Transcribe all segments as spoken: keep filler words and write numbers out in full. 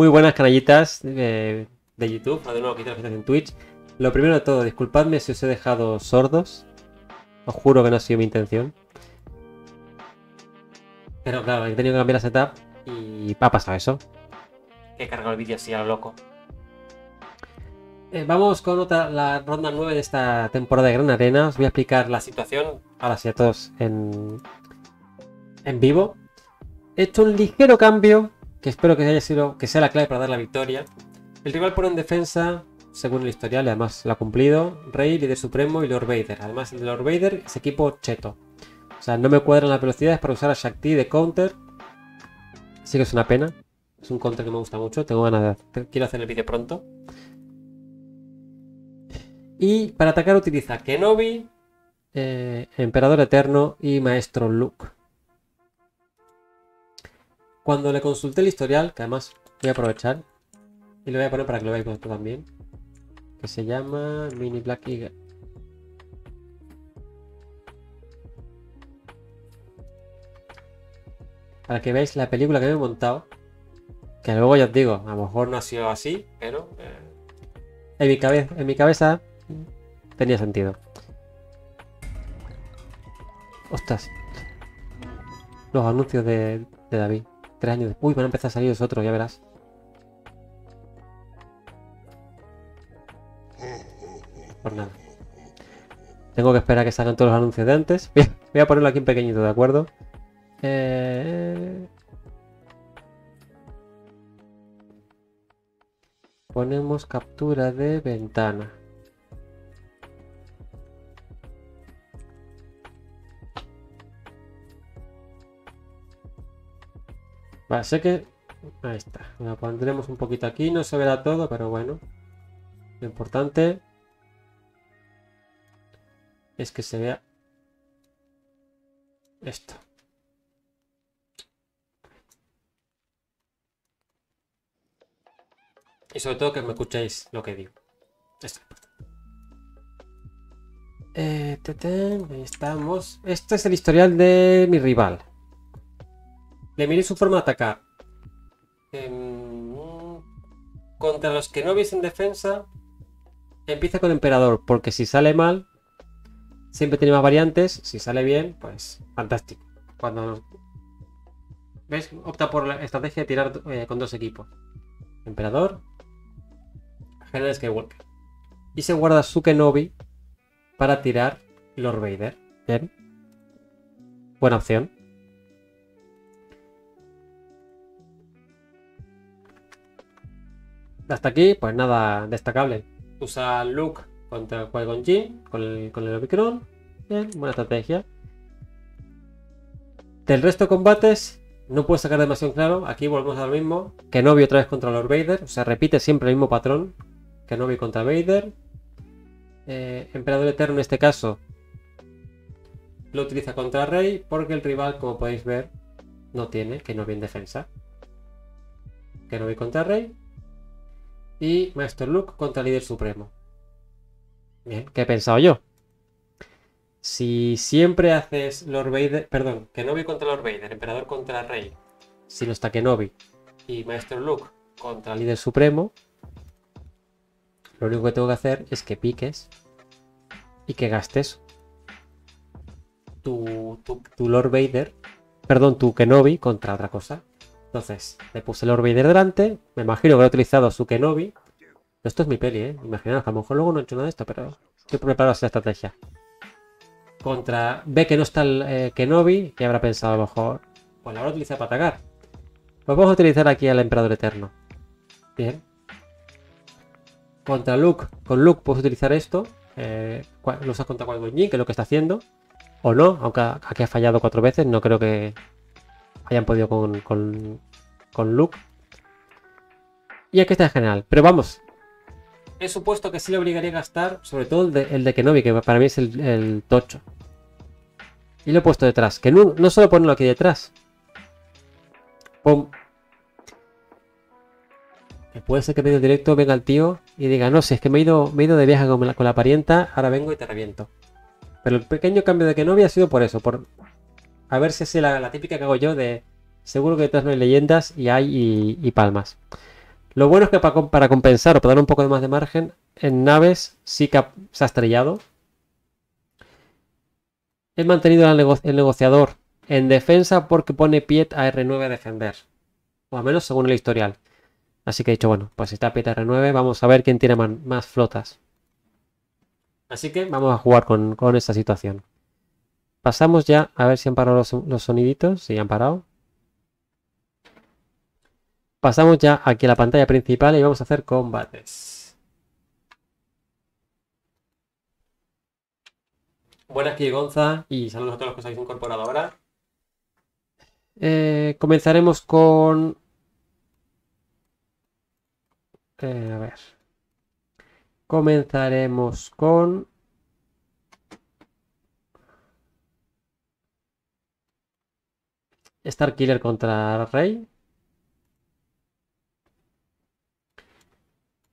Muy buenas canallitas de, de YouTube, de nuevo aquí tenemos en Twitch. Lo primero de todo, disculpadme si os he dejado sordos. Os juro que no ha sido mi intención. Pero claro, he tenido que cambiar la setup y ha pasado eso. He cargado el vídeo así a lo loco. Eh, vamos con otra, la ronda nueve de esta temporada de Gran Arena. Os voy a explicar la situación, ahora sí a todos en, en vivo. He hecho un ligero cambio, que espero que haya sido, que sea la clave para dar la victoria. El rival pone en defensa, según el historial, y además lo ha cumplido, Rey, Líder Supremo y Lord Vader. Además, el Lord Vader es equipo cheto. O sea, no me cuadran las velocidades para usar a Shaak Ti de counter. Sí que es una pena. Es un counter que me gusta mucho. Tengo ganas de hacer. Quiero hacer el vídeo pronto. Y para atacar utiliza Kenobi, eh, Emperador Eterno y Maestro Luke. Cuando le consulté el historial, que además voy a aprovechar y lo voy a poner para que lo veáis vosotros también, que se llama Mini Black Eagle. Para que veáis la película que me he montado, que luego ya os digo, a lo mejor no ha sido así, pero eh, en, mi cabeza, en mi cabeza tenía sentido. Ostras, los anuncios de, de David. Tres años después. Uy, van a empezar a salir los otros, ya verás. Por nada. Tengo que esperar a que salgan todos los anuncios de antes. Voy a ponerlo aquí en pequeñito, ¿de acuerdo? Eh... Ponemos captura de ventana. Vale, sé que... Ahí está. Lo pondremos un poquito aquí. No se verá todo, pero bueno. Lo importante es que se vea esto. Y sobre todo que me escuchéis lo que digo. Esto. Eh, tetén, ahí estamos. Este es el historial de mi rival. Le miré su forma de atacar. Eh, contra los que no viesen defensa, empieza con Emperador, porque si sale mal, siempre tiene más variantes. Si sale bien, pues fantástico. Cuando ves, opta por la estrategia de tirar eh, con dos equipos. Emperador, General Skywalker. Y se guarda su Kenobi para tirar Lord Vader. Bien. Buena opción. Hasta aquí, pues nada destacable. Usa Luke contra Qui-Gon Jinn con el, con el Omicron. Bien, buena estrategia. Del resto de combates no puedo sacar demasiado claro. Aquí volvemos a lo mismo. Kenobi otra vez contra Lord Vader. O sea, repite siempre el mismo patrón. Kenobi contra Vader. Eh, Emperador Eterno en este caso lo utiliza contra Rey porque el rival, como podéis ver, no tiene Kenobi en defensa. Kenobi contra Rey. Y Maestro Luke contra Líder Supremo. Bien, ¿qué he pensado yo? Si siempre haces Lord Vader, perdón, Kenobi contra Lord Vader, Emperador contra Rey, si no está Kenobi, y Maestro Luke contra Líder Supremo, lo único que tengo que hacer es que piques y que gastes tu, tu, tu Lord Vader, perdón, tu Kenobi contra otra cosa. Entonces, le puse el Lord Vader delante. Me imagino que lo he utilizado su Kenobi. Esto es mi peli, ¿eh? Imaginaos que a lo mejor luego no he hecho nada de esto, pero estoy preparado a hacer la estrategia. Contra... Ve que no está el eh, Kenobi, que habrá pensado a lo mejor... Pues la voy a utilizar para atacar. Pues vamos a utilizar aquí al Emperador Eterno. Bien. Contra Luke. Con Luke puedes utilizar esto. Eh, lo usas contra Qui-Gon Jinn, que es lo que está haciendo. O no, aunque aquí ha fallado cuatro veces, no creo que... hayan podido con, con, con Luke. Y aquí está el general. Pero vamos, he supuesto que sí le obligaría a gastar, sobre todo el de, el de Kenobi, que para mí es el, el tocho. Y lo he puesto detrás. Que no, no solo ponerlo aquí detrás. Pum. Que puede ser que medio directo venga el tío y diga, no, si es que me he ido, me he ido de viaje con la, con la parienta, ahora vengo y te reviento. Pero el pequeño cambio de Kenobi ha sido por eso, por... A ver si es la, la típica que hago yo de... Seguro que detrás no hay leyendas y hay y, y palmas. Lo bueno es que para, para compensar o para dar un poco más de margen, en naves sí que ha, se ha estrellado. He mantenido al nego el negociador en defensa porque pone Piet a R nueve a defender. O al menos según el historial. Así que he dicho, bueno, pues si está Piet a R nueve, vamos a ver quién tiene más, más flotas. Así que vamos a jugar con, con esta situación. Pasamos ya a ver si han parado los, los soniditos. Si han parado. Pasamos ya aquí a la pantalla principal y vamos a hacer combates. Buenas, Kiri Gonza, y saludos a todos los que os habéis incorporado ahora. Eh, comenzaremos con... Eh, a ver. Comenzaremos con... Starkiller contra Rey.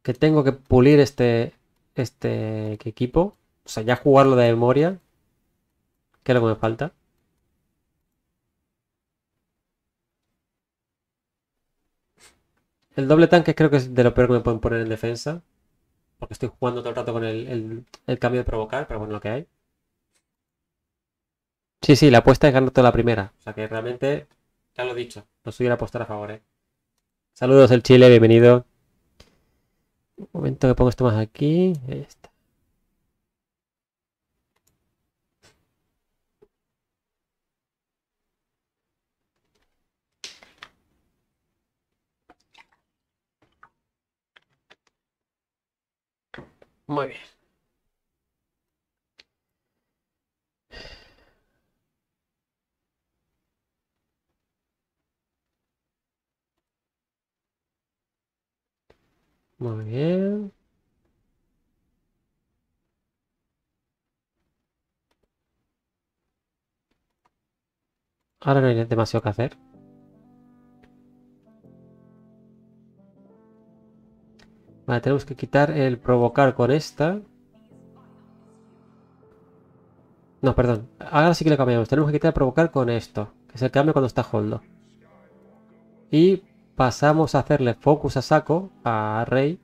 Que tengo que pulir este, este equipo. O sea, ya jugarlo de memoria. Que es lo que me falta. El doble tanque creo que es de lo peor que me pueden poner en defensa. Porque estoy jugando todo el rato con el, el, el cambio de provocar, pero bueno, lo que hay. Sí, sí, la apuesta es ganar toda la primera. O sea que realmente, ya lo he dicho, no soy el apostar a favor, ¿eh? Saludos del Chile, bienvenido. Un momento que pongo esto más aquí. Ahí está. Muy bien. Muy bien. Ahora no hay demasiado que hacer. Vale, tenemos que quitar el provocar con esta. No, perdón. Ahora sí que lo cambiamos. Tenemos que quitar el provocar con esto. Que es el cambio cuando está Holdo. Y... pasamos a hacerle focus a saco a Rey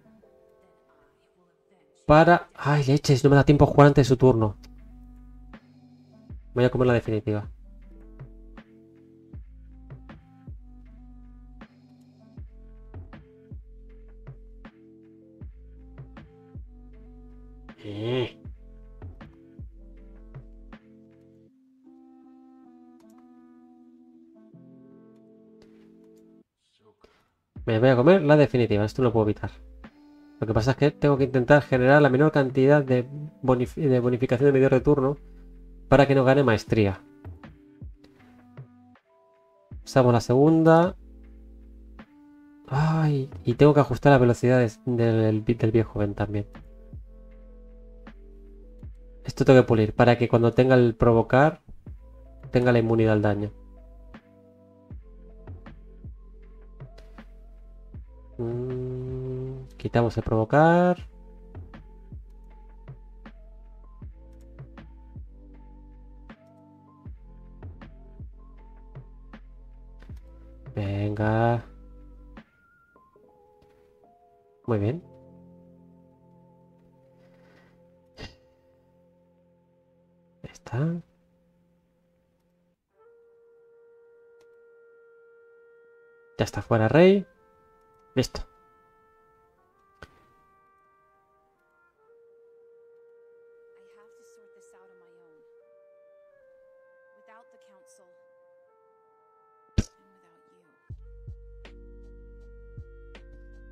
para... ¡Ay, leches! No me da tiempo a jugar antes de su turno. Voy a comer la definitiva. Eh. Me voy a comer la definitiva, esto no lo puedo evitar. Lo que pasa es que tengo que intentar generar la menor cantidad de, bonif de bonificación de medidor de turno para que no gane maestría. Usamos la segunda. Ay, y tengo que ajustar las velocidades del, del viejo Ben también. Esto tengo que pulir para que cuando tenga el provocar tenga la inmunidad al daño. Quitamos el provocar. Venga. Muy bien. Ahí está. Ya está fuera Rey. Listo.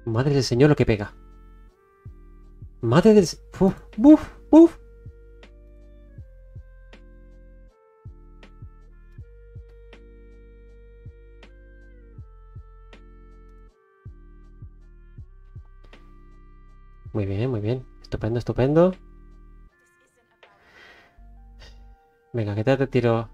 Madre del señor lo que pega. Madre del... Uf, uf, uf. Muy bien, muy bien. Estupendo, estupendo. Venga, que te tiro...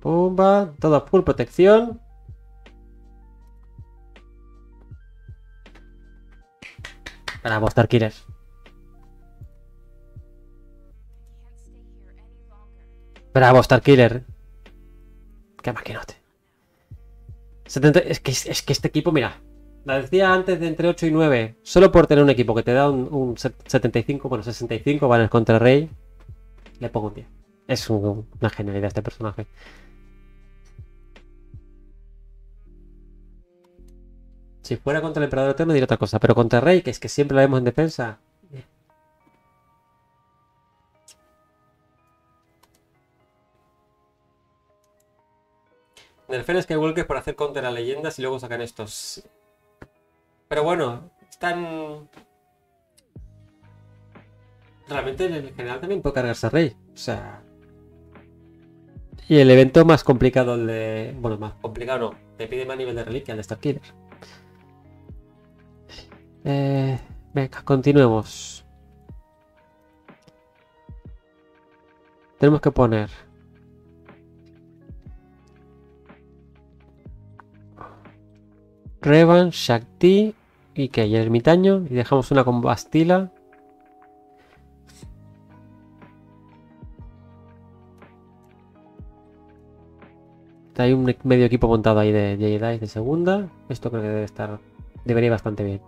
Pumba, toda full protección. Bravo, Starkiller. Bravo, Starkiller. Qué maquinote. setenta Es que, es que este equipo, mira, la decía antes de entre ocho y nueve. Solo por tener un equipo que te da un, un setenta y cinco, bueno, sesenta y cinco, vale, contra el Rey. Le pongo un diez. Es un, una genialidad este personaje. Si fuera contra el Emperador Eterno diría otra cosa, pero contra el Rey, que es que siempre lo vemos en defensa. Nerfean Skywalker para hacer contra las leyendas y luego sacan estos. Pero bueno, están... Realmente el general también puede cargarse a Rey. O sea... Y el evento más complicado, el de... Bueno, más complicado no. Te pide más nivel de reliquia, el de Starkiller. Eh, venga, continuemos. Tenemos que poner... Revan, Shaak Ti y que hay el ermitaño y dejamos una con Bastila. Hay un medio equipo montado ahí de Jedi de segunda. Esto creo que debe estar, debería ir bastante bien.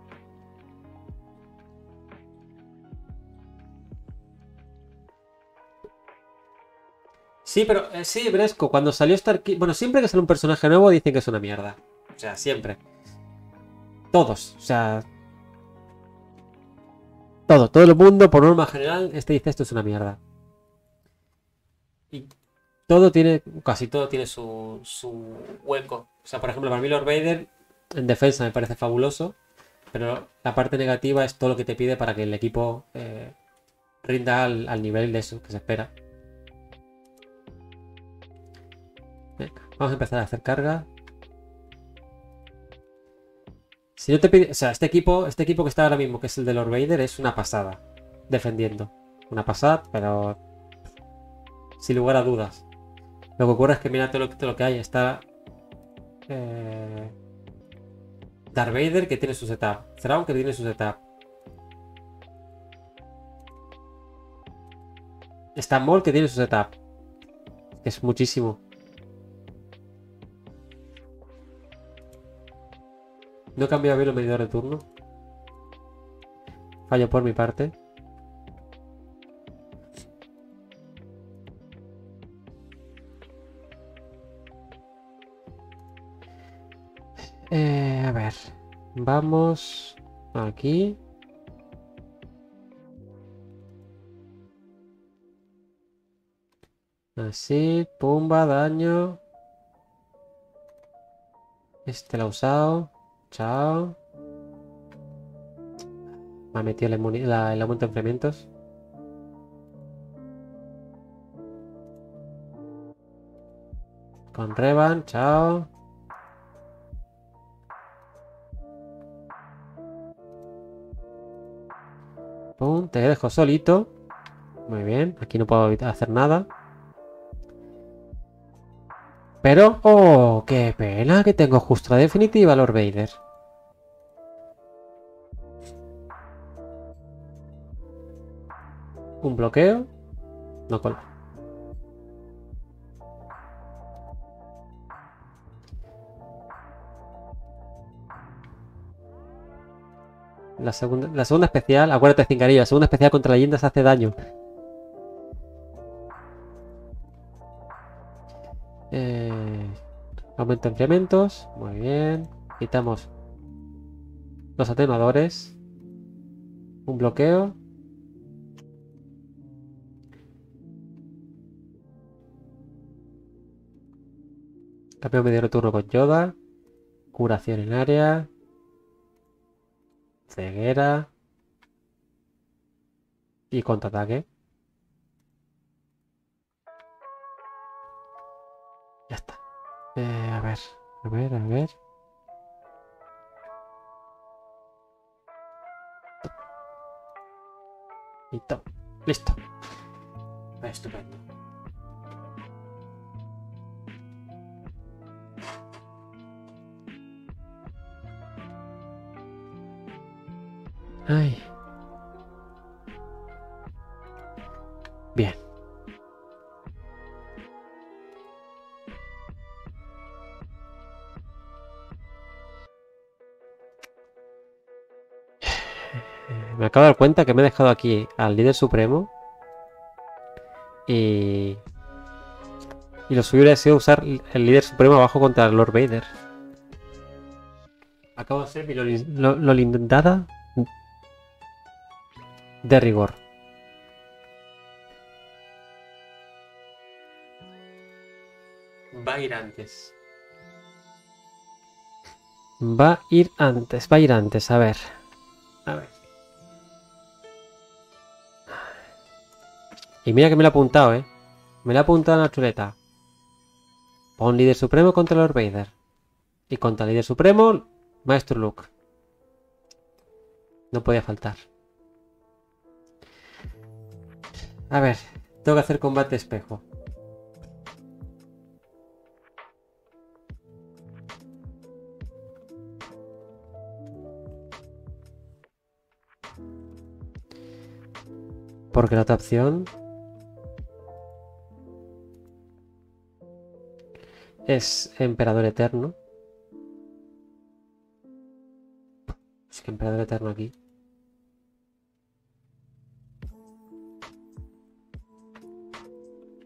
Sí, pero eh, sí, Bresco, cuando salió Starkiller, bueno, siempre que sale un personaje nuevo dicen que es una mierda. O sea, siempre. Todos, o sea... Todo, todo el mundo, por norma general, este dice esto es una mierda. Y todo tiene, casi todo tiene su, su hueco. O sea, por ejemplo, para mí Lord Vader, en defensa me parece fabuloso, pero la parte negativa es todo lo que te pide para que el equipo eh, rinda al, al nivel de eso que se espera. Venga, vamos a empezar a hacer carga. Si no te pide, o sea, este equipo, este equipo que está ahora mismo, que es el de Lord Vader, es una pasada. Defendiendo. Una pasada, pero... Sin lugar a dudas. Lo que ocurre es que mira todo lo, todo lo que hay. Está... Eh, Darth Vader, que tiene su setup. Thrawn, que tiene su setup. Está Maul, que tiene su setup. Es muchísimo. No he cambiado bien el medidor de turno. Fallo por mi parte. Eh, a ver. Vamos aquí. Así. Pumba, daño. Este lo ha usado. Chao. Me ha metido el, la, el aumento de enfriamientos. Con Revan, chao. Pum, te dejo solito. Muy bien, aquí no puedo hacer nada. Pero, oh, qué pena que tengo justa definitiva Lord Vader. Un bloqueo. No cola. La segunda, la segunda especial, acuérdate, cincarillo, la segunda especial contra leyendas hace daño. Eh, aumento enfriamientos. Muy bien. Quitamos los atenuadores. Un bloqueo. Cambio medio de turno con Yoda. Curación en área. Ceguera. Y contraataque. Ya está. Eh, a ver, a ver, a ver. Y todo. Listo. Estupendo. Ay. Bien. Eh, me acabo de dar cuenta que me he dejado aquí al líder supremo. Y... Y lo suyo hubiera sido usar el líder supremo abajo contra el Lord Vader. Acabo de hacer mi lolindada de rigor. Va a ir antes. Va a ir antes, va a ir antes, a ver. A ver. Y mira que me lo ha apuntado, ¿eh? Me lo ha apuntado en la chuleta. Pon líder supremo contra Lord Vader. Y contra el líder supremo, Maestro Luke. No podía faltar. A ver, tengo que hacer combate espejo. Porque la otra opción es Emperador Eterno. Es que Emperador Eterno aquí.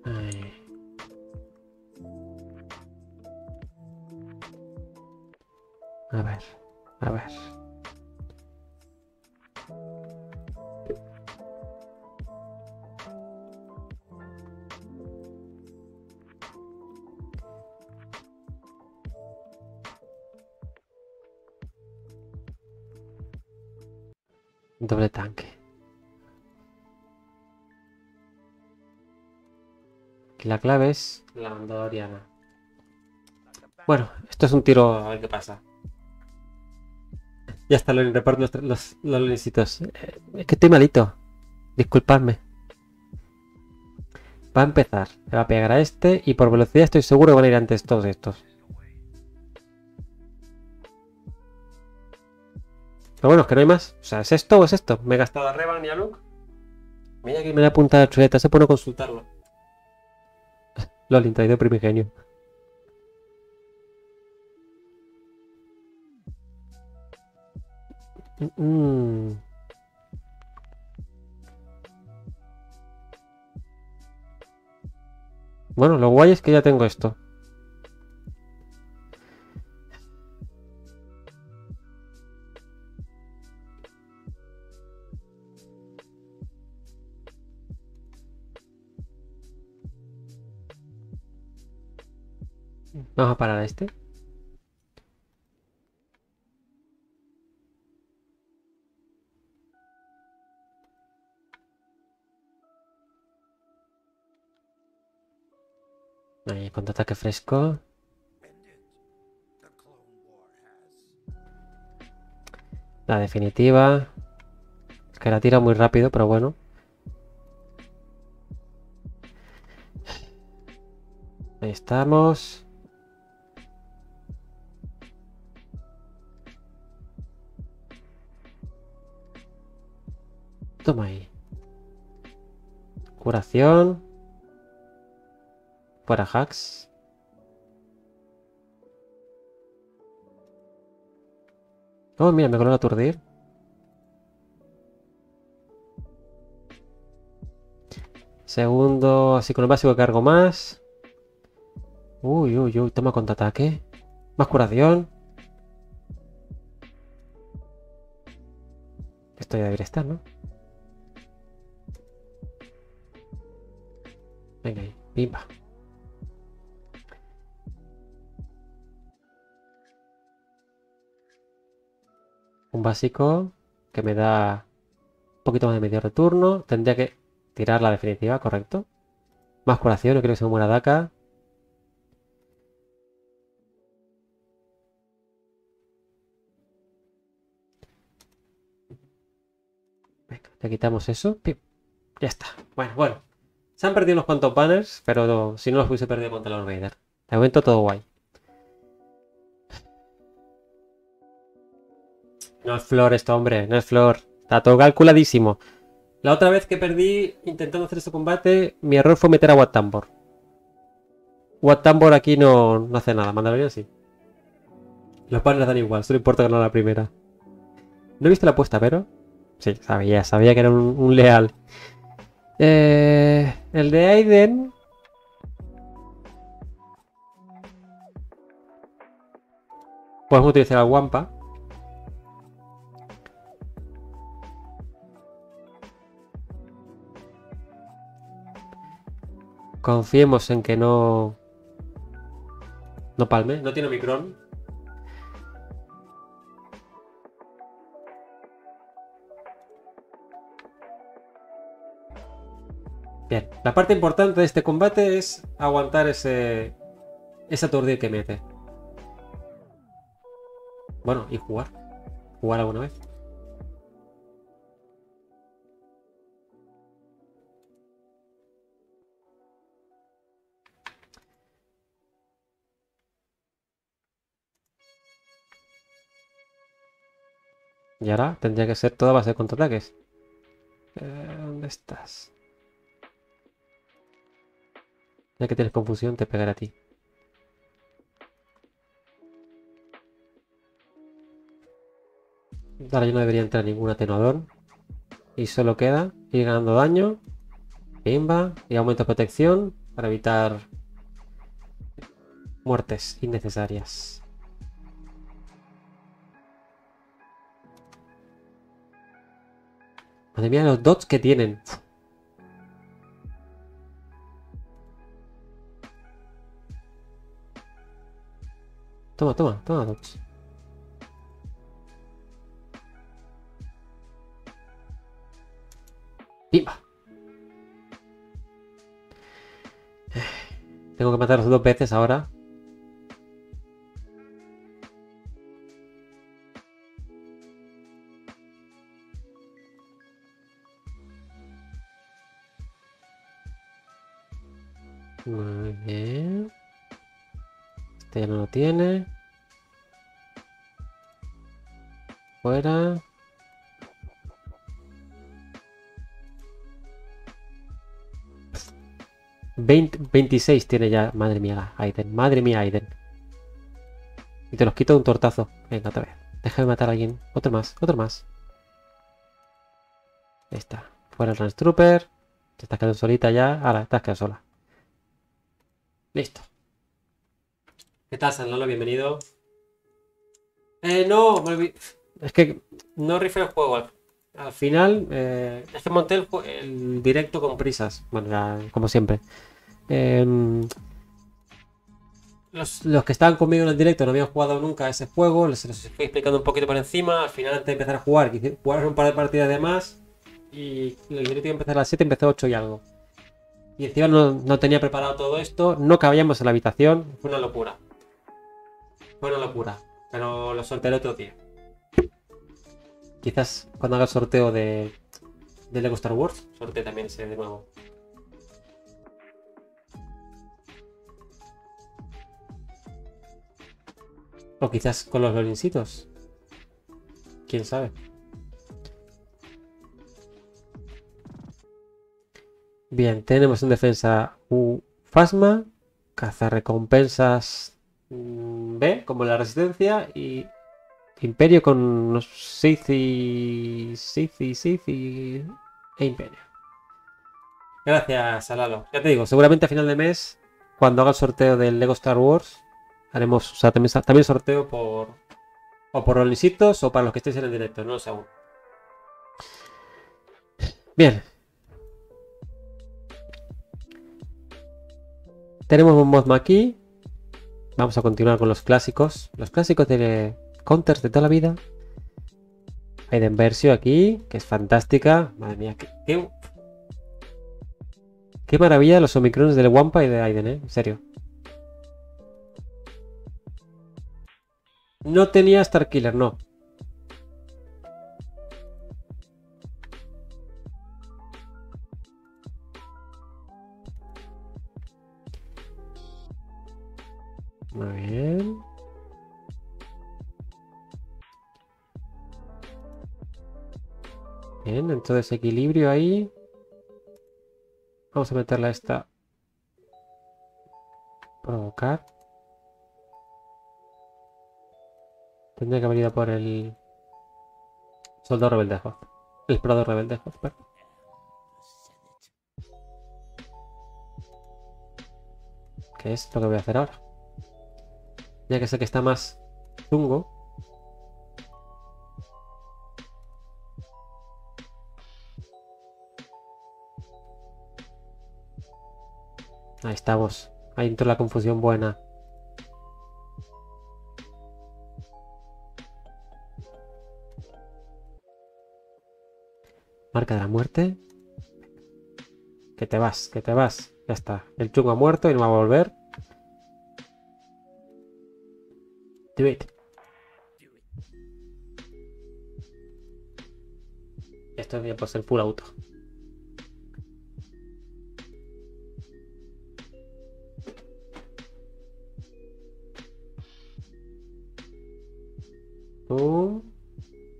Ay. A ver, a ver. Doble tanque. Aquí la clave es la bandada oriana. Bueno, esto es un tiro a ver qué pasa. Ya está, lo reparto los, los, los lunesitos. Eh, es que estoy malito. Disculpadme. Va a empezar. Le va a pegar a este y por velocidad estoy seguro que van a ir antes todos estos. Pero bueno, es que no hay más. O sea, ¿es esto o es esto? Me he gastado a Revan y a Luke. Mira que me la apuntada chuleta. Se pone a consultarlo. Lol, intraído primigenio. Mm. Bueno, lo guay es que ya tengo esto. Vamos a parar a este. Ahí, con ataque fresco. La definitiva. Es que la tira muy rápido, pero bueno. Ahí estamos. Toma ahí. Curación. Fuera hacks. Oh, mira, me coló a aturdir. Segundo, así con el básico cargo más. Uy, uy, uy, toma contraataque. Más curación. Esto ya debería estar, ¿no? Venga ahí, pimba. Un básico que me da un poquito más de medio de turno. Tendría que tirar la definitiva, correcto. Más curación, no creo que se me muera Daka. Venga, le quitamos eso. Pim. Ya está. Bueno, bueno. Se han perdido unos cuantos banners, pero no, si no los hubiese perdido contra los Vader. De momento todo guay. No es flor esto, hombre, no es flor. Está todo calculadísimo. La otra vez que perdí intentando hacer este combate, mi error fue meter a Wat Tambor. Wat Tambor aquí no, no hace nada, Mandalorian sí. Los banners dan igual, solo importa ganar la primera. No he visto la apuesta, pero... Sí, sabía, sabía que era un, un leal. Eh, el de Aiden. Podemos utilizar a Wampa. Confiemos en que no... No palme, no tiene Omicron. Bien, la parte importante de este combate es aguantar ese... esa aturdida que mete. Bueno, y jugar. Jugar alguna vez. Y ahora tendría que ser toda base de contraataques. Eh, ¿Dónde estás? Ya que tienes confusión, te pegaré a ti. Ahora yo no debería entrar ningún atenuador. Y solo queda ir ganando daño. Pimba. Y aumento de protección para evitar muertes innecesarias. Madre mía, los dots que tienen. Toma, toma, toma dots. ¡Pimba! Tengo que matarlos dos veces ahora. Muy bien. Este ya no lo tiene. Fuera. veinte, veintiséis tiene ya. Madre mía, Aiden. Madre mía, Aiden. Y te los quito de un tortazo. Venga, otra vez. Déjame matar a alguien. Otro más, otro más. Ahí está. Fuera el Rance Trooper. Te estás quedando solita ya. Ahora, estás quedando sola. Listo. ¿Qué tal, San Lolo? Bienvenido. Eh, no, es que no rifé el juego. Al, al final, eh, es que monté el, el directo con prisas. Bueno, ya, como siempre. Eh, los, los que estaban conmigo en el directo no habían jugado nunca a ese juego. Les, les estoy explicando un poquito por encima. Al final, antes de empezar a jugar, jugaron un par de partidas de más. Y el directo iba a empezar a las siete, empezó a ocho y algo. Y encima no, no tenía preparado todo esto, no cabíamos en la habitación, fue una locura. Fue una locura, pero lo sortearé otro día. Quizás cuando haga el sorteo de, de Lego Star Wars, sortee también ese de nuevo. O quizás con los violincitos. Quién sabe. Bien, tenemos en defensa U-Phasma, Cazarrecompensas B, como la Resistencia, y Imperio con unos Sith y... Sith y... Sith y... e Imperio. Gracias, Alalo. Ya te digo, seguramente a final de mes, cuando haga el sorteo del Lego Star Wars, haremos, o sea, también, también sorteo por... o por rolisitos o para los que estéis en el directo, no lo sé aún. Bien. Tenemos un Mozma aquí. Vamos a continuar con los clásicos. Los clásicos de counters de toda la vida. Aiden Versio aquí, que es fantástica. Madre mía, qué, qué, qué maravilla los Omicrones del Wampa y de Aiden, ¿eh? En serio. No tenía Starkiller, no. Muy bien. Bien, entonces equilibrio ahí. Vamos a meterla a esta. Provocar. Tendría que haber ido por el soldado rebelde de Hoth. El Prado Rebelde de Hotspur. ¿Qué es lo que voy a hacer ahora? Ya que sé que está más chungo. Ahí estamos. Ahí entró la confusión buena. Marca de la muerte. Que te vas, que te vas. Ya está. El chungo ha muerto y no va a volver. Do it. Esto es bien por ser full auto. Tú.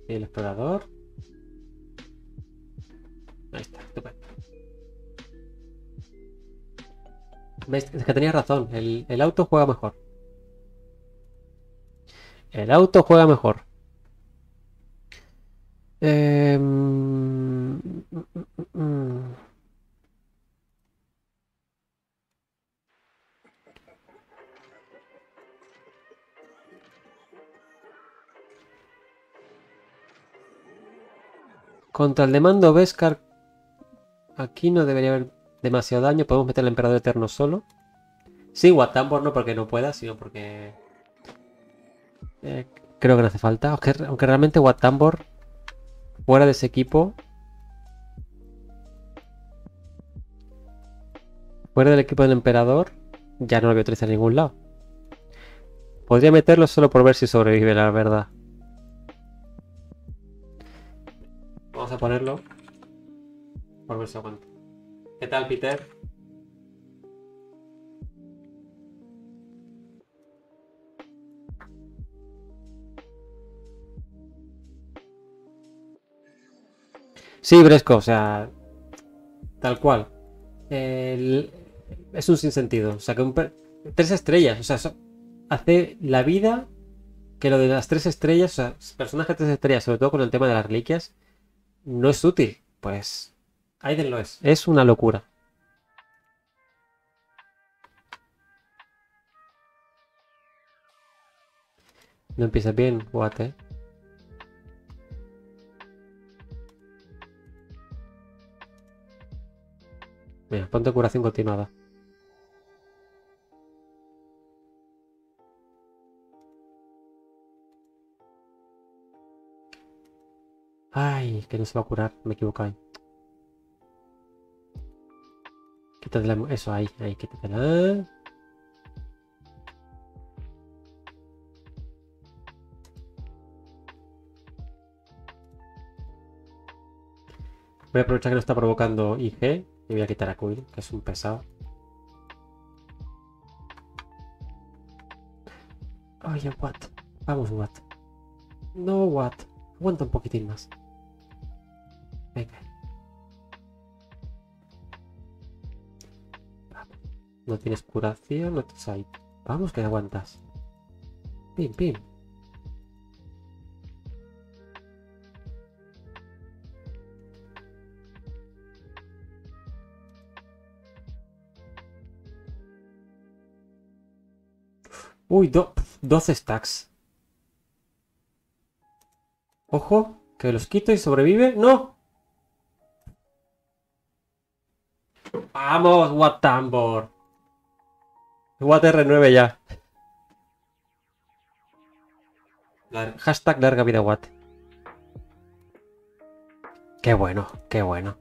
Y el explorador. Ahí está, estupendo. ¿Veis? Es que tenías razón, el, el auto juega mejor. El auto juega mejor. Eh... Contra el de mando Beskar. Aquí no debería haber demasiado daño. Podemos meter al Emperador Eterno solo. Sí, Wat Tambor no porque no pueda, sino porque... Eh, creo que no hace falta. Aunque, aunque realmente Wat Tambor fuera de ese equipo. Fuera del equipo del Emperador. Ya no lo voy a utilizar en ningún lado. Podría meterlo solo por ver si sobrevive, la verdad. Vamos a ponerlo. Por ver si aguanta. ¿Qué tal, Peter? Sí, Bresco, o sea, tal cual. El... Es un sinsentido. O sea, que un per... tres estrellas, o sea, so... hace la vida que lo de las tres estrellas, o sea, personajes de tres estrellas, sobre todo con el tema de las reliquias, no es útil. Pues, Aiden lo es. Es una locura. No empiezas bien, guate. Mira, ponte curación continuada. Ay, que no se va a curar, me he equivocado. Quítatela, eso, ahí, ahí, quítatela. Voy a aprovechar que no está provocando I G. Y voy a quitar a Quill, que es un pesado. Oye, Wat. Vamos, Wat. No, Wat. Aguanta un poquitín más. Venga. No tienes curación, no estás ahí. Vamos, que aguantas. Pim, pim. Uy, do doce stacks. Ojo, que los quito y sobrevive. ¡No! ¡Vamos, Wat Tambor! Wat R nueve ya. Lar hashtag larga vida Wat. Qué bueno, qué bueno.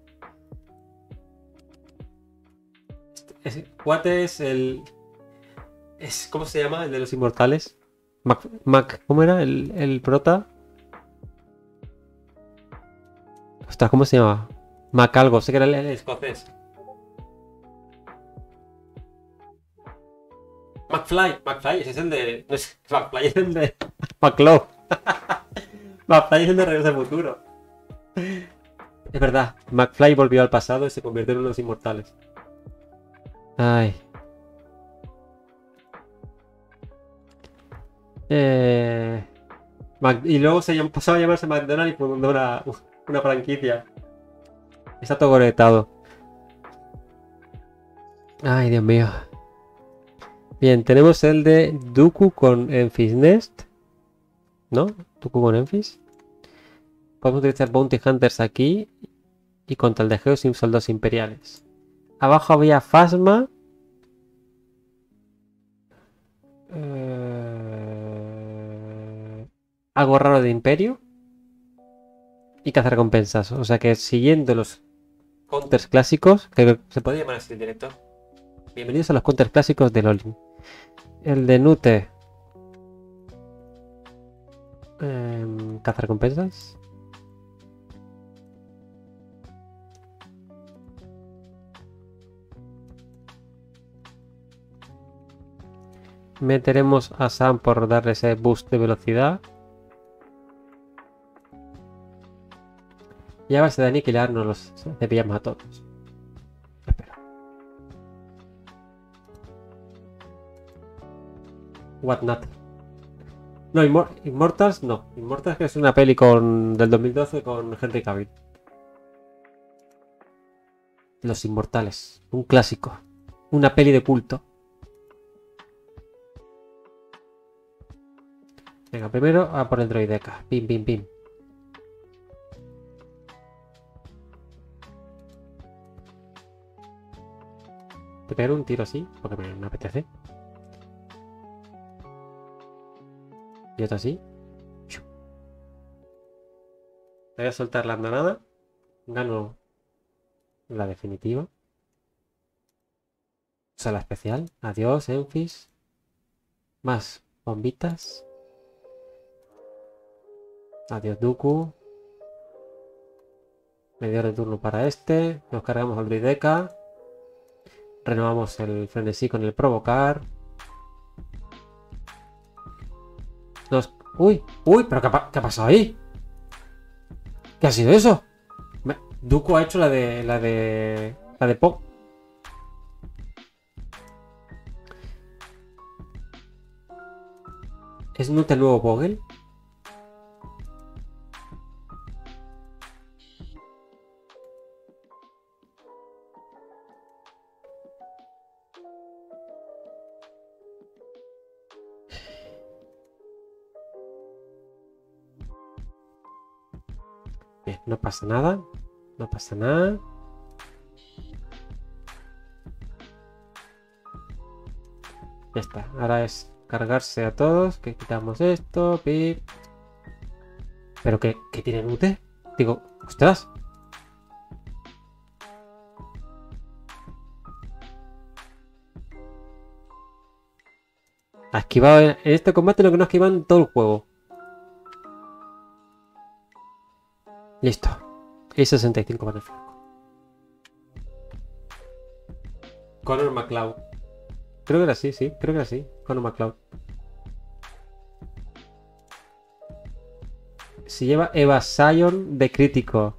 Este, Wat es el... Es, ¿cómo se llama? El de los inmortales. Mac, Mac ¿cómo era? El, el prota. Ostras, ¿cómo se llama? Mac algo, sé que era el, el escocés. McFly, McFly, ese es el de... No es, McFly es el de... McLeod. McFly es el de Regreso al Futuro. Es verdad, McFly volvió al pasado y se convirtió en uno de los inmortales. Ay... Eh, y luego se pasó a llamarse McDonald's y fue una, una franquicia. Está todo conectado. Ay, Dios mío. Bien, tenemos el de Dooku con Enfys Nest. ¿No? Dooku con Enfys. Podemos utilizar Bounty Hunters aquí. Y contra el de Geos sin soldados imperiales. Abajo había Phasma. Eh... Algo raro de Imperio. Y Cazarrecompensas. O sea que siguiendo los counters clásicos. Que se podría llamar así en directo. Bienvenidos a los counters clásicos de LoL. El de Nute. Eh, Cazarrecompensas. Meteremos a Sam por darle ese boost de velocidad. Y a base de aniquilar nos los cepillamos a todos. Espera. What not. No, Inmor Immortals no. Immortals que es una peli con, del dos mil doce con Henry Cavill. Los Inmortales. Un clásico. Una peli de culto. Venga, primero a por el droideca. Pim, pim, pim. Te pegaré un tiro así, porque me, me apetece. Y otro así. Voy a soltar la andanada. Gano la definitiva. O sea, la especial. Adiós, Enfys. Más bombitas. Adiós Dooku. Medio de turno para este. Nos cargamos al Brideca. Renovamos el frenesí con el provocar. Nos... Uy, uy, pero ¿qué ha, qué ha pasado ahí? ¿Qué ha sido eso? Me... Dooku ha hecho la de... La de... La de Pop. ¿Es Nute el nuevo Vogel? No pasa nada, no pasa nada. Ya está, ahora es cargarse a todos, que quitamos esto, pip. ¿Pero qué, qué tiene Nute? Digo, ostras. Ha esquivado en este combate lo que no ha esquivado en todo el juego. Listo. Y sesenta y cinco para el flanco. Connor MacLeod. Creo que era así, sí. Creo que era así. Connor MacLeod. Si lleva evasión de crítico.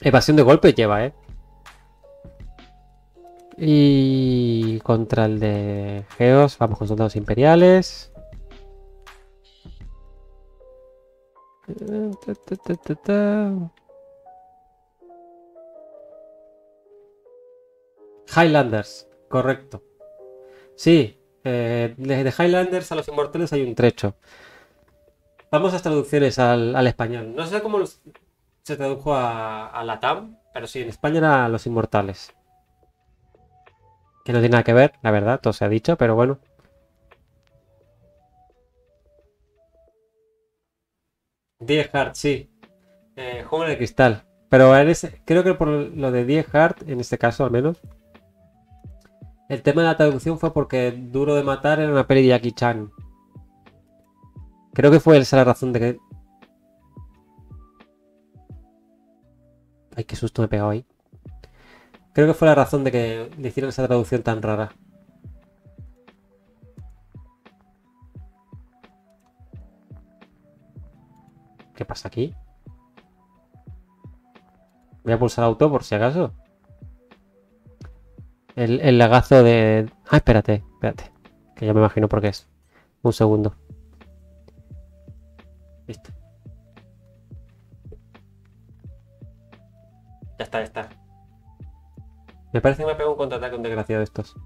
Evasión de golpe lleva, ¿eh? Y contra el de Geos. Vamos con soldados imperiales. Ta, ta, ta, ta, ta. Highlanders, correcto. Sí, eh, desde Highlanders a los inmortales hay un trecho. Vamos a las traducciones al, al español. No sé cómo los, se tradujo a, a Latam, pero sí, en España era los inmortales. Que no tiene nada que ver, la verdad, todo se ha dicho, pero bueno. Die Hard, sí. Eh, Joven de cristal. Pero en ese, creo que por lo de Die Hard, en este caso al menos, el tema de la traducción fue porque Duro de Matar era una peli de Jackie Chan. Creo que fue esa la razón de que... Ay, qué susto me he pegado ahí. Creo que fue la razón de que le hicieron esa traducción tan rara. ¿Qué pasa aquí? Voy a pulsar auto por si acaso. El, el lagazo de... Ah, espérate, espérate. Que ya me imagino por qué es. Un segundo. Listo. está, ya está. Me parece que me pega un contraataque un desgraciado de estos.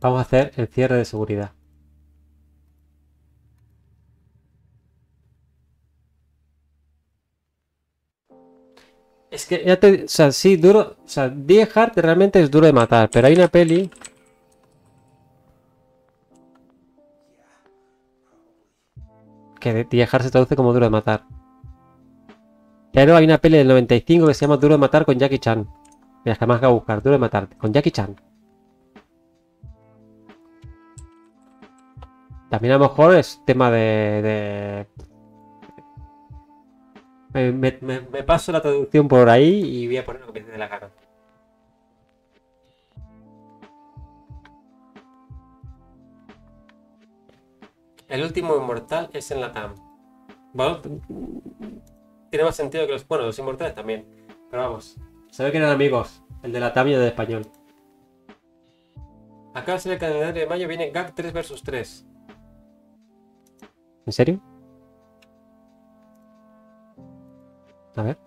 Vamos a hacer el cierre de seguridad. Es que ya te... O sea, sí, duro... O sea, Die Hard realmente es duro de matar, pero hay una peli... que Die Hard se traduce como duro de matar. Pero hay una peli del noventa y cinco que se llama Duro de matar con Jackie Chan. Mira, jamás voy a buscar. Duro de matar con Jackie Chan. También a lo mejor es tema de... de... Me, me, me paso la traducción por ahí y voy a poner lo que me dé la gana. El último inmortal es en la T A M. Bueno, tiene más sentido que los... Bueno, los inmortales también. Pero vamos, se ve que eran amigos. El de la T A M y el de español. Acá en el calendario de mayo viene G A C tres versus tres. ¿En serio? A ver.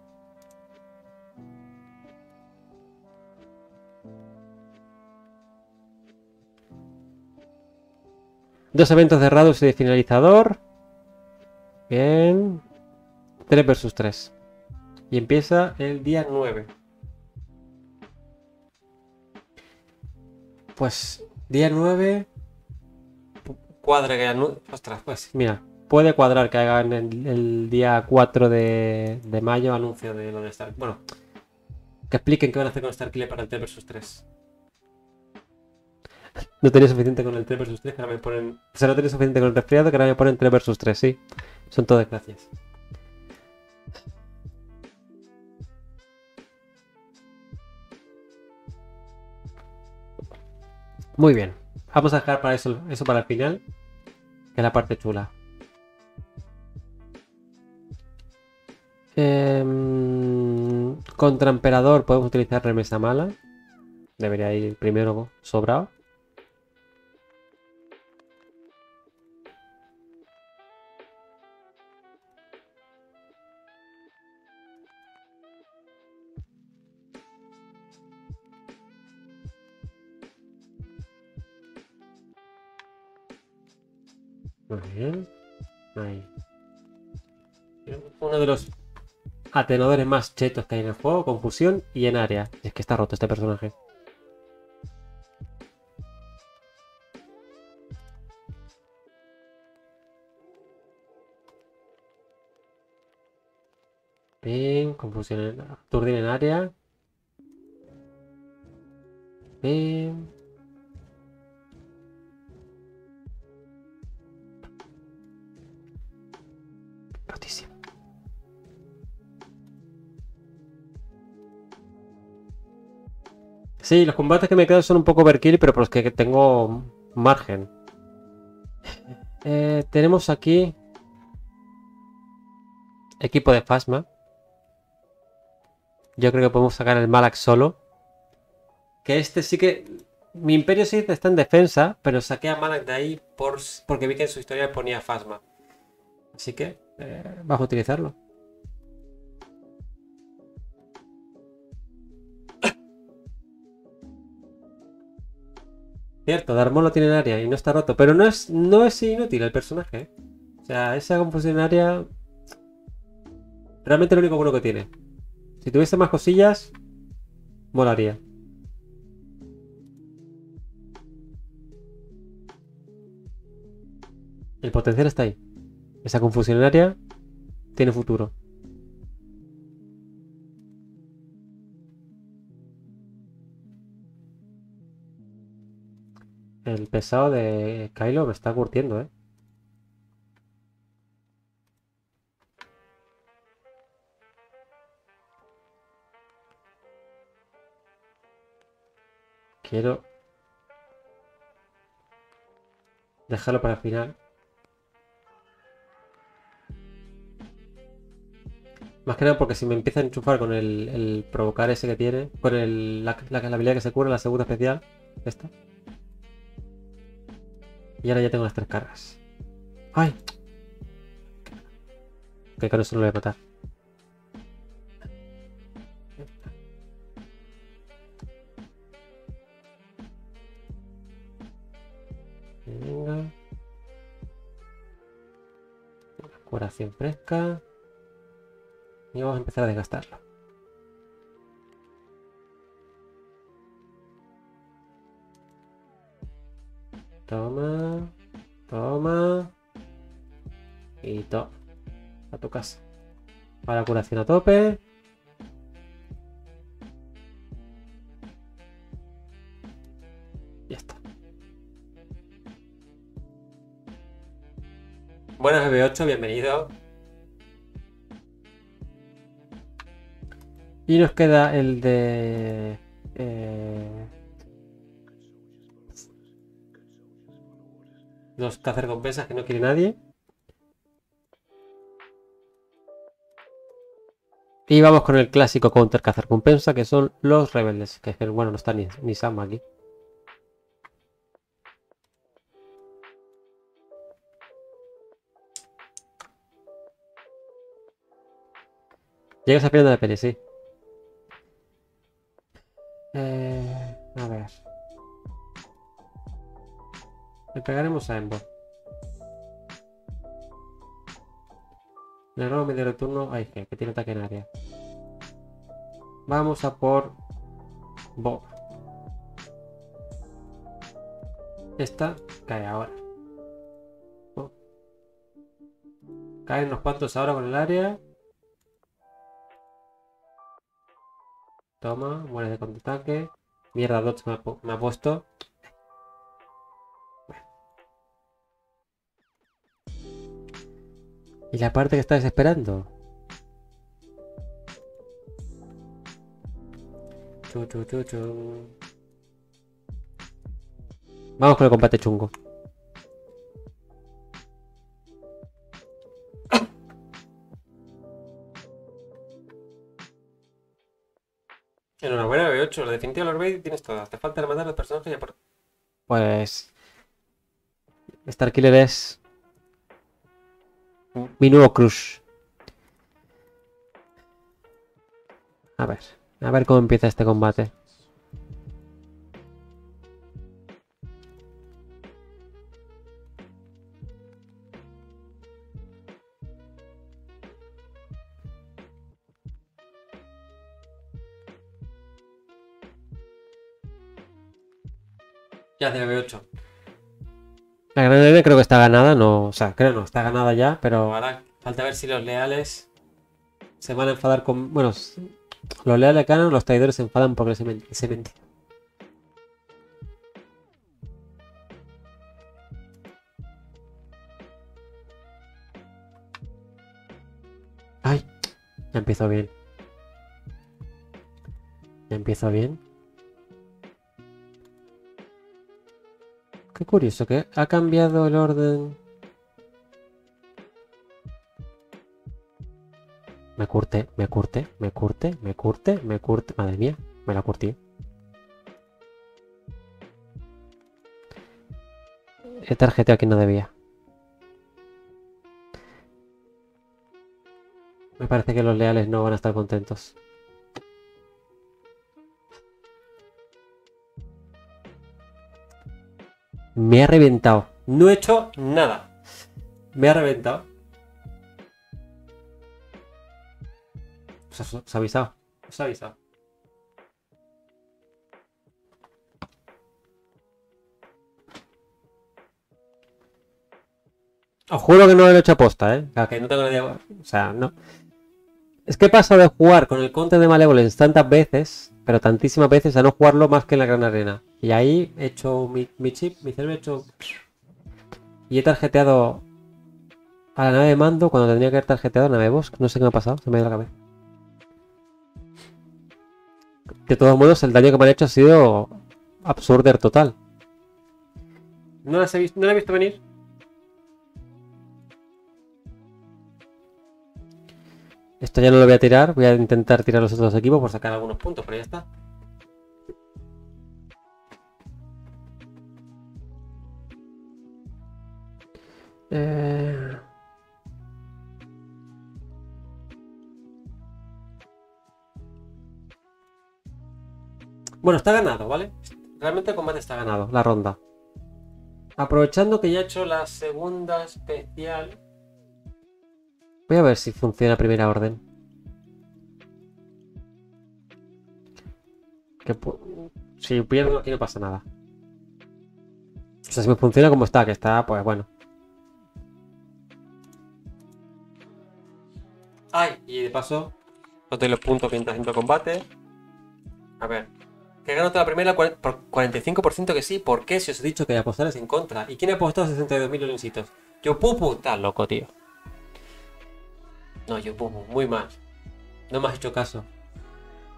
Dos eventos cerrados y de finalizador. Bien. tres versus tres. Y empieza el día nueve. Pues, día nueve. Cuadra que hagan... Ostras, pues. Mira, puede cuadrar que hagan el, el día cuatro de, de mayo anuncio de lo de Starkiller. Bueno, que expliquen qué van a hacer con Starkiller para el tres versus tres. No tenía suficiente con el tres versus tres, que ahora me ponen... O sea, no tenía suficiente con el resfriado, que ahora me ponen tres versus tres, sí. Son todas gracias. Muy bien. Vamos a dejar para eso, eso para el final, que es la parte chula. Eh, contra Emperador podemos utilizar remesa mala. Debería ir primero sobrado. Muy bien. Ahí. Uno de los atenuadores más chetos que hay en el juego, confusión y en área. Es que está roto este personaje. Bien, confusión en aturdina en área. Bien. Noticia. Sí, los combates que me quedan son un poco overkill, pero por los que tengo margen. Eh, tenemos aquí equipo de Phasma. Yo creo que podemos sacar el Malak solo. Que este sí que... Mi Imperio sí está en defensa, pero saqué a Malak de ahí por... porque vi que en su historia ponía Phasma. Así que... Eh, vas a utilizarlo. Cierto, Darth Maul lo tiene en área y no está roto, pero no es, no es inútil el personaje, ¿eh? O sea, esa confusión en área realmente es lo único bueno que tiene. Si tuviese más cosillas, molaría. El potencial está ahí. Esa confusionaria tiene futuro. El pesado de Kylo me está curtiendo, ¿eh? Quiero dejarlo para el final. Más que nada porque si me empieza a enchufar con el, el provocar ese que tiene, con el, la, la, la habilidad que se cura, la segunda especial, esta. Y ahora ya tengo las tres cargas. ¡Ay! Que creo que se lo voy a matar. Venga. Una curación fresca. Y vamos a empezar a desgastarlo. Toma. Toma. Y toma. A tu casa. Para curación a tope. Ya está. Buenas B ocho, bienvenido. Y nos queda el de... Eh, los cazarrecompensas que no quiere nadie. Y vamos con el clásico counter cazarrecompensa, que son los rebeldes. Que es que, bueno, no está ni, ni Sam aquí. Llegas a pierna de peli, sí. Eh, a ver. Le pegaremos a Embo. Le robo medio de turno a Ige, que tiene ataque en área. Vamos a por Bob. Esta cae ahora. Oh. Caen unos cuantos ahora con el área. Toma, muere de contraataque. Mierda, Dodge me ha, me ha puesto. Y la parte que está desesperando. Chu, chu, chu, chu. Vamos con el combate chungo. Enhorabuena, B ocho. La definitiva Lord Vader tienes todas. Te falta matar al personaje ya por... Pues... Starkiller es... mi nuevo crush. A ver. A ver cómo empieza este combate. Ya de B ocho. La gran arena creo que está ganada, no, o sea, creo no, está ganada ya, pero ahora falta ver si los leales se van a enfadar con... Bueno, los leales ganan, los traidores se enfadan porque se, men se menten. Ay, ya empiezo bien. Ya empiezo bien. Qué curioso que ha cambiado el orden. Me curte, me curte, me curte, me curte, me curte. Madre mía, me la curtí. He tarjeteado aquí no debía. Me parece que los leales no van a estar contentos. Me ha reventado. No he hecho nada. Me ha reventado. Os ha, os ha avisado. Os ha avisado. Os juro que no lo he hecho aposta, ¿eh? Que no tengo nadie... O sea, no. Es que he pasado de jugar con el counter de Malevolence tantas veces, pero tantísimas veces, a no jugarlo más que en la gran arena. Y ahí he hecho mi, mi chip, mi cerebro he hecho... Y he tarjeteado a la nave de mando cuando tendría que haber tarjeteado a la nave Bosk. No sé qué me ha pasado, se me ha ido la cabeza. De todos modos, el daño que me han hecho ha sido absurdo total. No las he visto, no la he visto venir. Esto ya no lo voy a tirar, voy a intentar tirar los otros equipos por sacar algunos puntos, pero ya está. Eh... Bueno, está ganado, ¿vale? Realmente el combate está ganado, la ronda. Aprovechando que ya he hecho la segunda especial, voy a ver si funciona primera orden. Que si pierdo aquí no pasa nada. O sea, si me funciona como está, que está, pues bueno. Ay, y de paso, no tengo los puntos mientras entro a combate. A ver. Que gano toda la primera por cuarenta y cinco por ciento que sí. ¿Por qué? Si os he dicho que apostar es en contra. ¿Y quién ha apostado sesenta y dos mil leoncitos? Yo, pupu, estás loco, tío. No, yo pupu, muy mal. No me has hecho caso.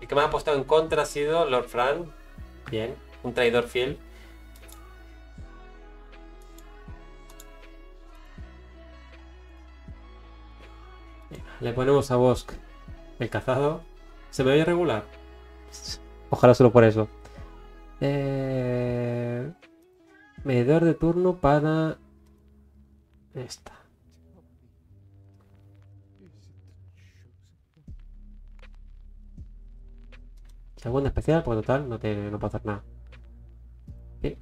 El que me ha apostado en contra ha sido Lord Fran. Bien, un traidor fiel. Le ponemos a Bosk el cazado. ¿Se me ve irregular? Ojalá solo por eso. Eh... Medidor de turno para... Esta. Segunda especial, porque total no, te, no puedo hacer nada. ¿Sí?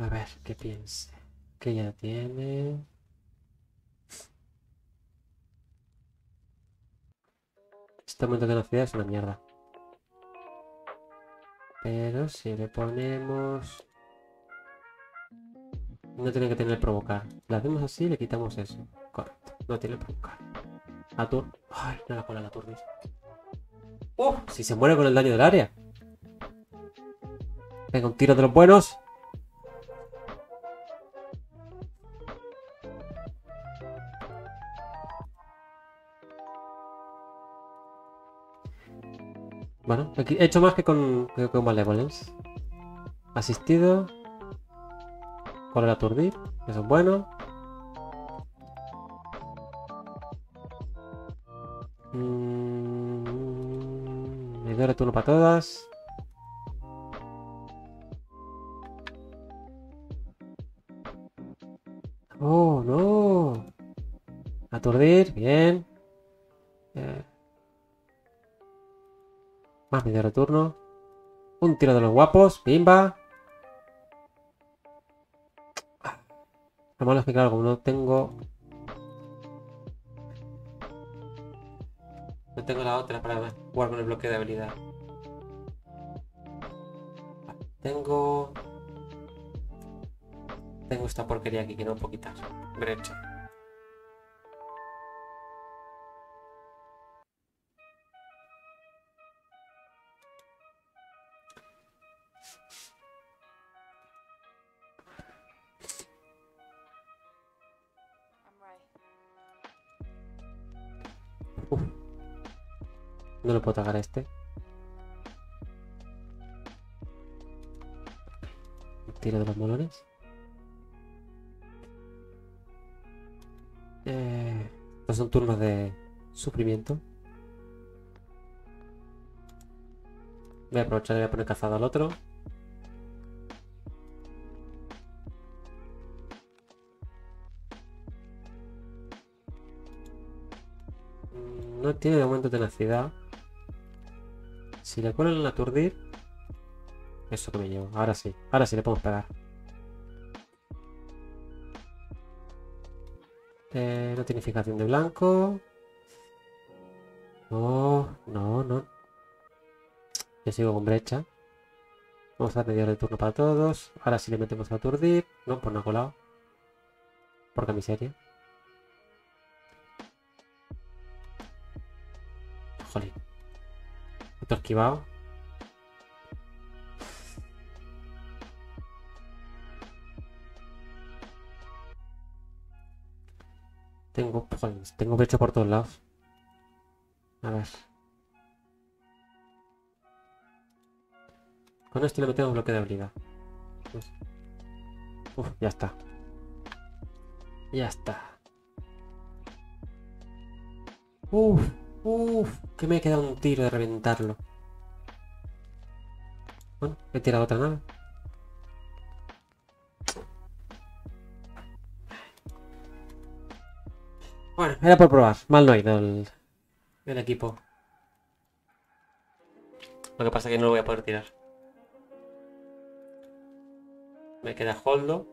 A ver, que piense. Que ya tiene... Este aumento de velocidad es una mierda. Pero si le ponemos... No tiene que tener provocar. La hacemos así y le quitamos eso. Correcto. No tiene provocar. Atur... Ay, no la cola la aturdis. ¡Uh! Si se muere con el daño del área. Venga, un tiro de los buenos. Bueno, he hecho más que con, que con Malevolence. Asistido. Color aturdir, eso es bueno. Mm, me doy turno para todas. Oh, no. Aturdir, bien. Eh. Más me doy turno. Un tiro de los guapos, pimba. Lo malo es que, claro, como no tengo... No tengo la otra para jugar con el bloqueo de habilidad. Tengo... Tengo esta porquería aquí que no puedo quitar. Brecha. No lo puedo atacar a este. Tiro de los molones. Eh, estos son turnos de sufrimiento. Voy a aprovechar y voy a poner cazado al otro. No tiene de momento tenacidad. Si le ponen el aturdir, eso que me llevo. Ahora sí, ahora sí le podemos pegar. Eh, no tiene fijación de blanco. No, no, no. Yo sigo con brecha. Vamos a pedir el turno para todos. Ahora sí le metemos el aturdir. No, pues no ha colado. Porque miseria. Jolín. Otro esquivado. Tengo, joder, tengo brecha por todos lados. A ver. Con esto le metemos bloque de habilidad. Uf, ya está. Ya está. Uf. Uff, que me he quedado un tiro de reventarlo. Bueno, he tirado otra nave. Bueno, era por probar. Mal no ha ido el, el equipo. Lo que pasa es que no lo voy a poder tirar. Me queda Holdo.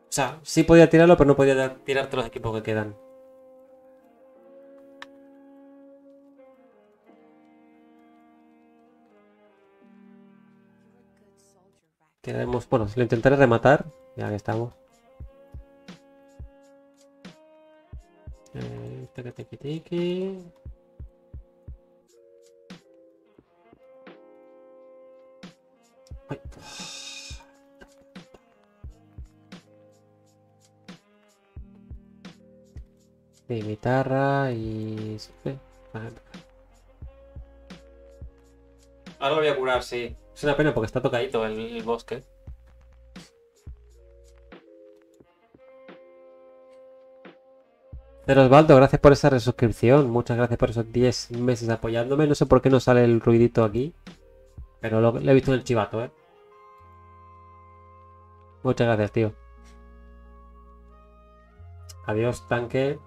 O sea, sí podía tirarlo, pero no podía tirarte los equipos que quedan. Tiraremos, bueno, lo intentaré rematar, ya que estamos. Eh, tiki tiki tiki. Ay. Mi guitarra y... Ahora lo voy a curar, sí. Es una pena porque está tocadito el, el bosque. Pero Osvaldo, gracias por esa resuscripción. Muchas gracias por esos diez meses apoyándome. No sé por qué no sale el ruidito aquí. Pero lo, lo he visto en el chivato, ¿eh? Muchas gracias, tío. Adiós, tanque.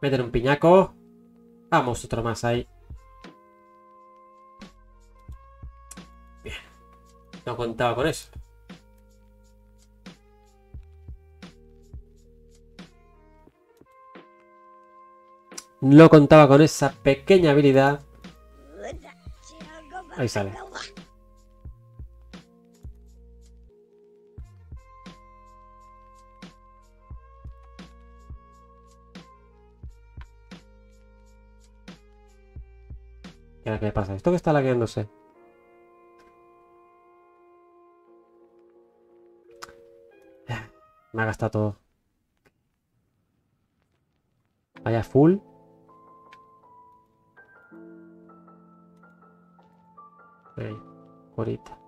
Meter un piñaco. Vamos, otro más ahí. Bien. No contaba con eso. No contaba con esa pequeña habilidad. Ahí sale. ¿Qué es lo que le pasa? ¿Esto que está lagueándose? Me ha gastado todo. Vaya full. Ahí, ahorita.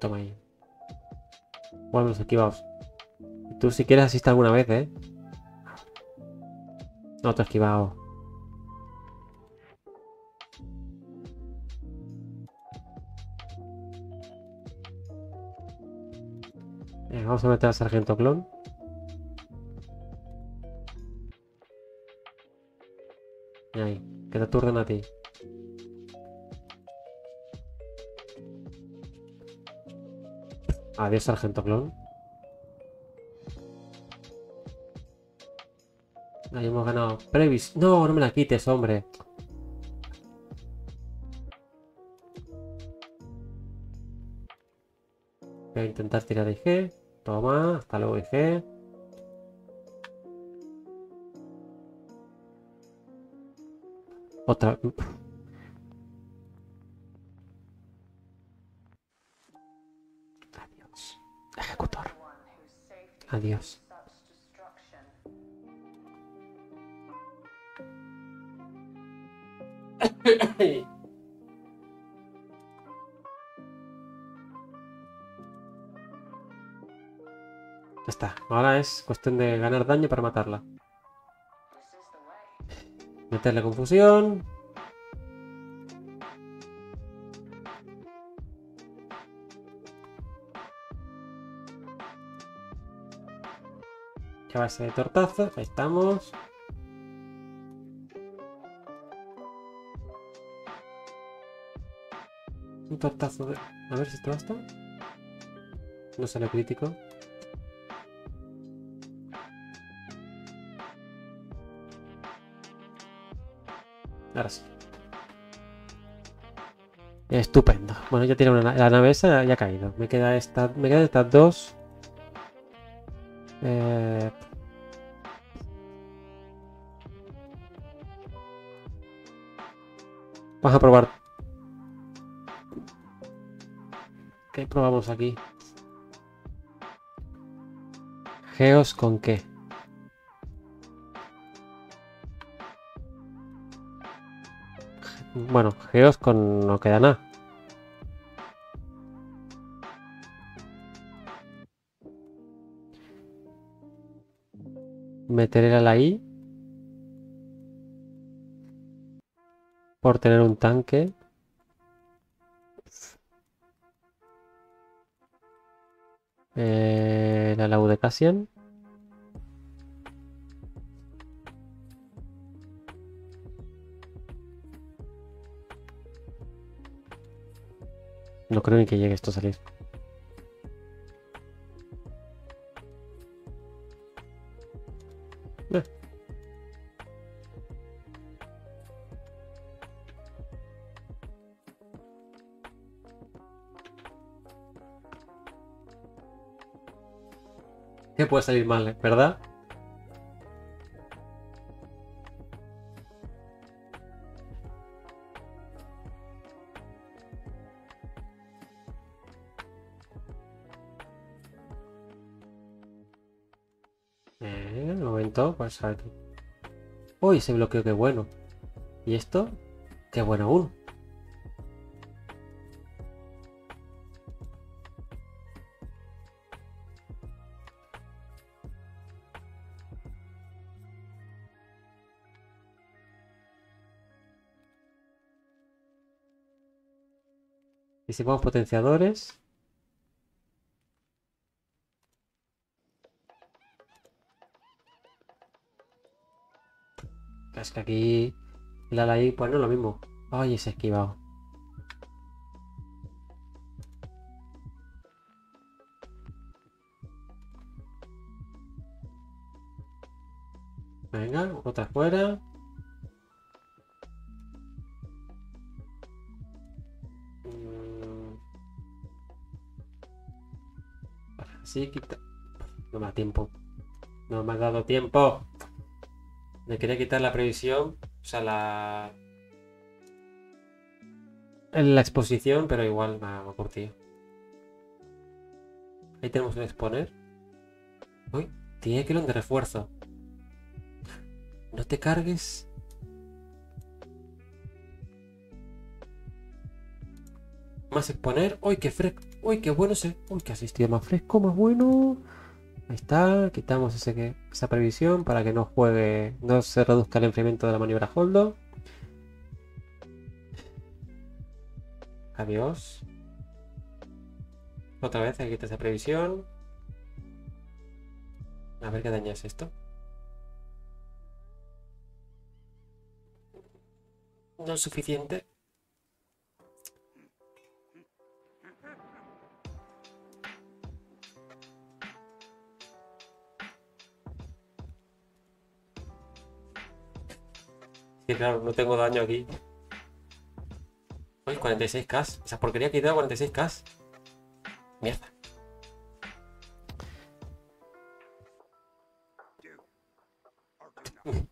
Toma ahí. Bueno, nos esquivamos. Tú si quieres asiste alguna vez, ¿eh? No te he esquivado. Bien, vamos a meter al Sargento Clon. Ahí, que te aturden a ti. Adiós, Sargento Clon. Ahí hemos ganado. Previs. No, no me la quites, hombre. Voy a intentar tirar I G. Toma, hasta luego I G. Otra. Adiós. Ejecutor. Adiós. Ya está. Ahora es cuestión de ganar daño para matarla. Meterle confusión. Ya va ese de tortazo. Ahí estamos. Un tortazo de... A ver si esto basta. No sale crítico. Ahora sí. Estupendo. Bueno, ya tiene una, la nave esa, ya ha caído. Me queda esta, me quedan estas dos. Eh... Vamos a probar. ¿Qué probamos aquí? Geos con qué. Bueno, Geos con no queda nada. Meteré a la I. Por tener un tanque. Eh, la laúd de Cassian. No creo ni que llegue esto a salir. Eh. ¿Qué puede salir mal, verdad? Uy, ese bloqueo, qué bueno. Y esto, qué bueno aún. Hicimos potenciadores. Es que aquí la la I, pues no es lo mismo. Ay, se ha esquivado. Venga, otra fuera. Así quita. No me da tiempo. No me ha dado tiempo. Me quería quitar la previsión, o sea, la la exposición, pero igual me ha curtido. Ahí tenemos un exponer. Uy, tiene que ir de refuerzo. No te cargues. Más exponer. Uy, qué fresco. Uy, qué bueno se. Uy, que asistido más fresco, más bueno. Ahí está, quitamos ese que, esa previsión para que no juegue, no se reduzca el enfriamiento de la maniobra Holdo. Adiós. Otra vez, aquí está esa previsión. A ver qué daño es esto. No es suficiente. Sí, claro, no tengo daño aquí. Uy, cuarenta y seis K. Esa porquería que he quitado cuarenta y seis K. Mierda.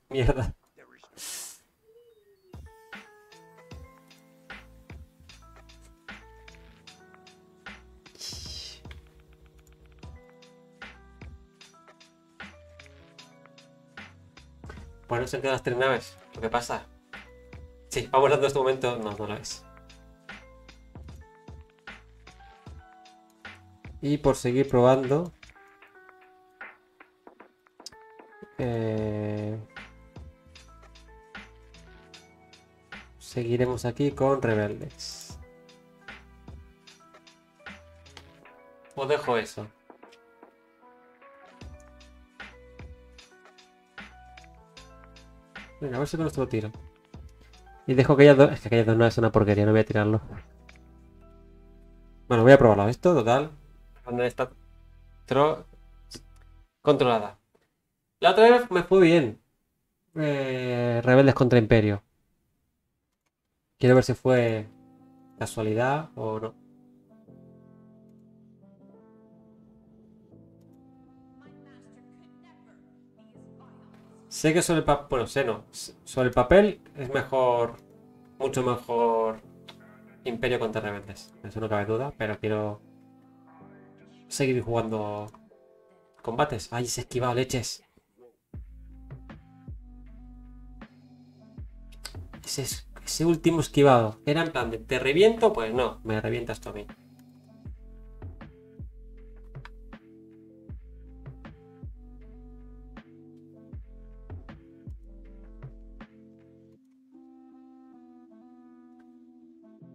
Mierda. Bueno, se han quedado las tres naves. ¿Qué pasa? Sí, va volando en este momento. No, no lo es. Y por seguir probando. Eh, seguiremos aquí con Rebeldes. Os dejo eso. Venga, a ver si con esto lo tiro. Y dejo aquellas dos. Es que aquellas dos no es una porquería, no voy a tirarlo. Bueno, voy a probarlo. Esto, total. Cuando está tro... controlada. La otra vez me fue bien. Eh, Rebeldes contra Imperio. Quiero ver si fue casualidad o no. Sé que sobre el papel, bueno, sé no, sobre el papel es mejor, mucho mejor Imperio contra Rebeldes, eso no cabe duda, pero quiero seguir jugando combates. ¡Ay, se ha esquivado, leches! Ese, ese último esquivado, era en plan de, ¿te reviento? Pues no, me revientas tú a mí.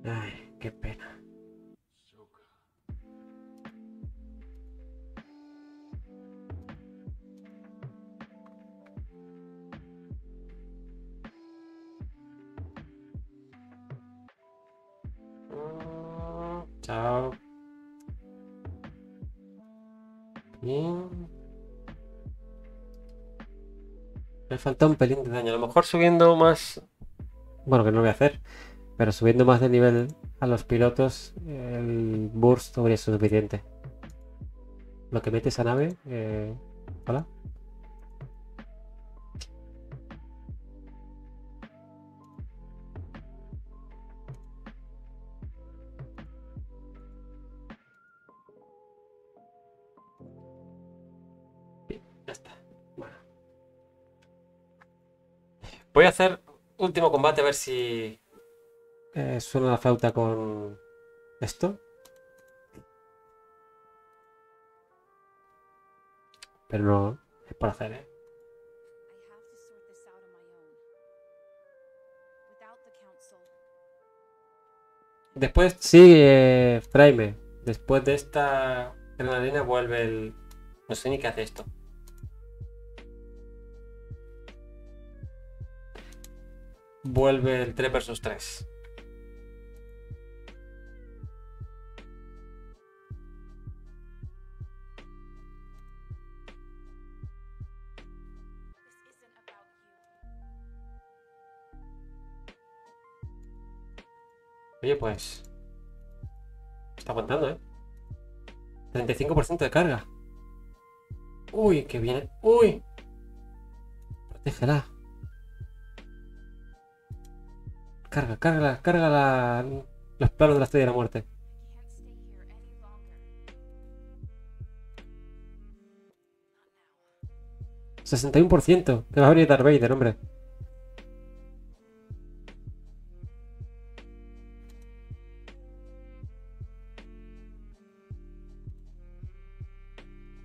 Ay, qué pena. Chao. Bien. Me falta un pelín de daño. A lo mejor subiendo más... Bueno, que no lo voy a hacer. Pero subiendo más de nivel a los pilotos, el burst habría sido suficiente. Lo que mete esa nave... Eh... Hola. Voy a hacer último combate a ver si eh, suena la flauta con esto. Pero no es por hacer, ¿eh? Después, sí, eh, Fraime. Después de esta granadina vuelve el... No sé ni qué hace esto. Vuelve el tres versus tres. Oye, pues... Está aguantando, ¿eh? treinta y cinco por ciento de carga. Uy, que viene. Uy. Protégela. Carga, carga, carga la, los planos de la estrella de la muerte. sesenta y uno por ciento. Te va a venir Darth Vader, hombre.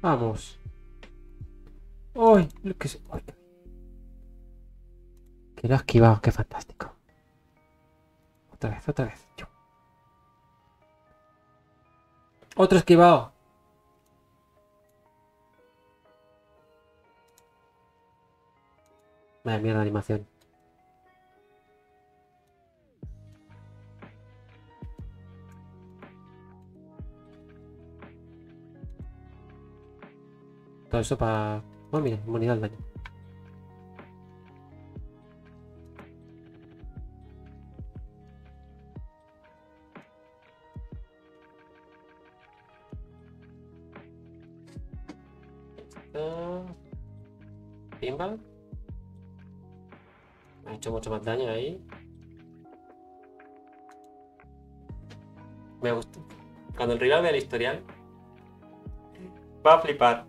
Vamos. ¡Ay! Lo que se... ¡Ay! Que lo ha esquivado, qué fantástico. Otra vez, otra vez. Yo. Otro esquivado. Madre mía, la animación. Todo eso para... Bueno, mira, inmunidad al daño. Pimba. Me ha hecho mucho más daño ahí. Me gusta. Cuando el rival vea el historial, va a flipar.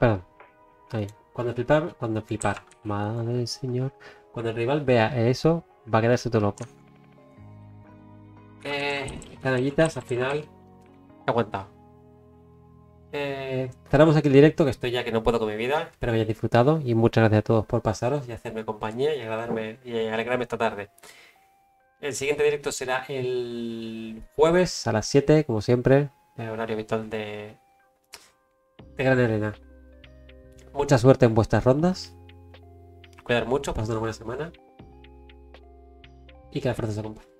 Perdón. Ahí. Cuando flipar, cuando flipar. Madre del señor. Cuando el rival vea eso, va a quedarse todo loco. Eh, canallitas, al final he aguantado. Eh, cerramos aquí el directo, que estoy ya que no puedo con mi vida. Espero que hayáis disfrutado y muchas gracias a todos por pasaros y hacerme compañía y agradarme y alegrarme esta tarde. El siguiente directo será el jueves a las siete, como siempre, el horario habitual de, de Gran Arena. Mucha suerte en vuestras rondas. Cuidar mucho, pasad una buena semana. Y que la fuerza se acompañe.